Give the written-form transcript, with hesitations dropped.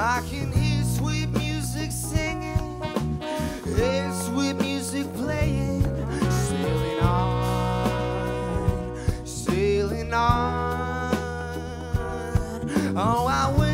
I can hear sweet music singing, hear sweet music playing. Sailing on, sailing on. Oh, I will.